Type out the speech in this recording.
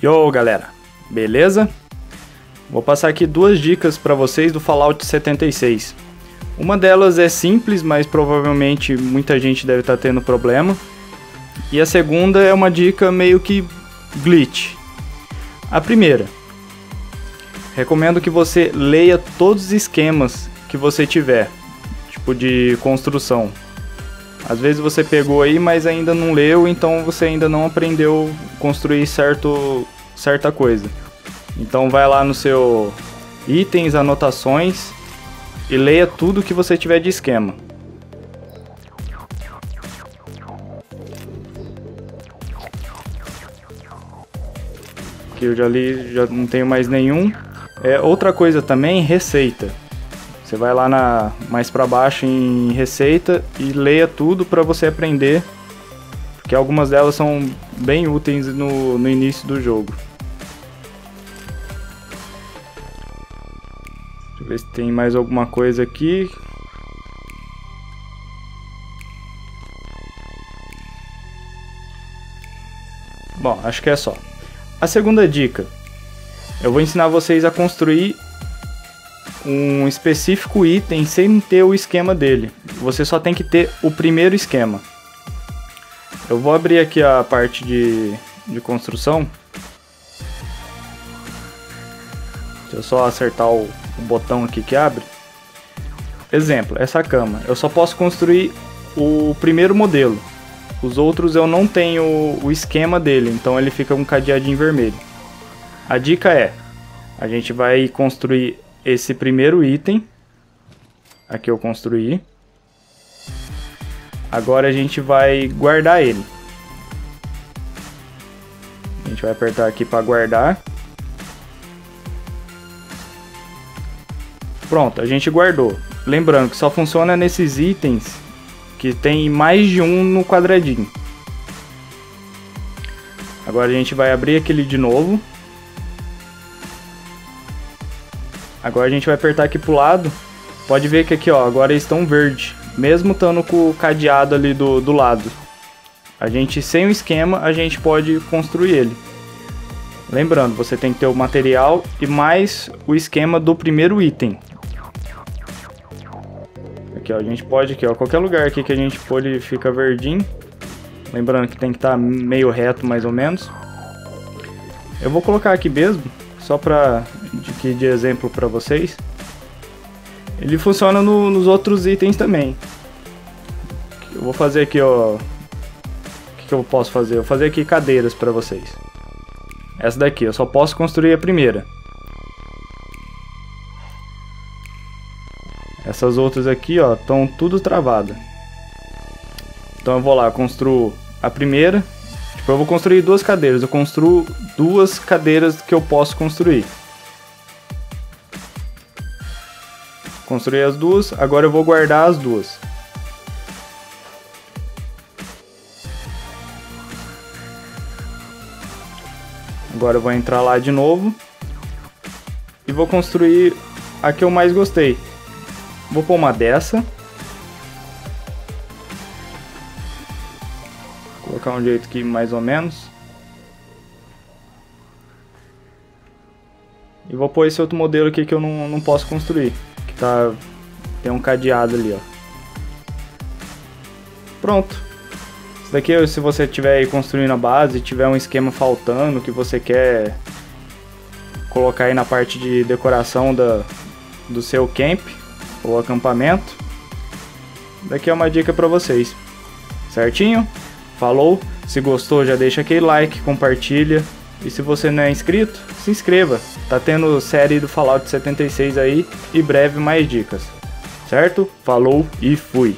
Yo galera, beleza? Vou passar aqui duas dicas para vocês do Fallout 76. Uma delas é simples, mas provavelmente muita gente deve estar tendo problema. E a segunda é uma dica meio que glitch. A primeira, recomendo que você leia todos os esquemas que você tiver, tipo de construção. Às vezes você pegou aí, mas ainda não leu, então você ainda não aprendeu a construir certa coisa. Então vai lá no seu itens, anotações e leia tudo que você tiver de esquema. Aqui eu já li, já não tenho mais nenhum. Outra coisa também, receita. Você vai lá mais para baixo em receita e leia tudo para você aprender, porque algumas delas são bem úteis no início do jogo. Deixa eu ver se tem mais alguma coisa aqui. Bom, acho que é só. A segunda dica, eu vou ensinar vocês a construir um específico item sem ter o esquema dele. Você só tem que ter o primeiro esquema. Eu vou abrir aqui a parte de construção. Deixa eu só acertar o botão aqui que abre. Exemplo, essa cama. Eu só posso construir o primeiro modelo. Os outros eu não tenho o esquema dele, então ele fica um cadeadinho vermelho. A dica é, a gente vai construir esse primeiro item. Aqui eu construí. Agora a gente vai guardar ele. A gente vai apertar aqui para guardar. Pronto, a gente guardou. Lembrando que só funciona nesses itens que tem mais de um no quadradinho. Agora a gente vai abrir aquele de novo. Agora a gente vai apertar aqui pro lado. Pode ver que aqui, ó, agora eles estão verde, mesmo estando com o cadeado ali do lado. A gente, sem o esquema, a gente pode construir ele. Lembrando, você tem que ter o material e mais o esquema do primeiro item. Aqui, ó, a gente pode aqui, ó, qualquer lugar aqui que a gente pôr ele fica verdinho. Lembrando que tem que estar meio reto, mais ou menos. Eu vou colocar aqui mesmo, só para de exemplo para vocês. Ele funciona nos outros itens também. Eu vou fazer aqui, ó, o que eu posso fazer? Eu vou fazer aqui cadeiras para vocês. Essa daqui, eu só posso construir a primeira. Essas outras aqui, ó, estão tudo travada. Então eu vou lá, construo a primeira. Tipo, eu vou construir duas cadeiras. Eu construo duas cadeiras que eu posso construir. Construí as duas, agora eu vou guardar as duas. Agora eu vou entrar lá de novo. E vou construir a que eu mais gostei. Vou pôr uma dessa. Vou colocar um jeito aqui mais ou menos. E vou pôr esse outro modelo aqui que eu não posso construir. Tá, tem um cadeado ali, ó. Pronto. Isso daqui, se você estiver aí construindo a base, tiver um esquema faltando que você quer colocar aí na parte de decoração do seu camp ou acampamento, isso daqui é uma dica pra vocês. Certinho? Falou? Se gostou, já deixa aquele like, compartilha. E se você não é inscrito, se inscreva. Tá tendo série do Fallout 76 aí e breve mais dicas. Certo? Falou e fui!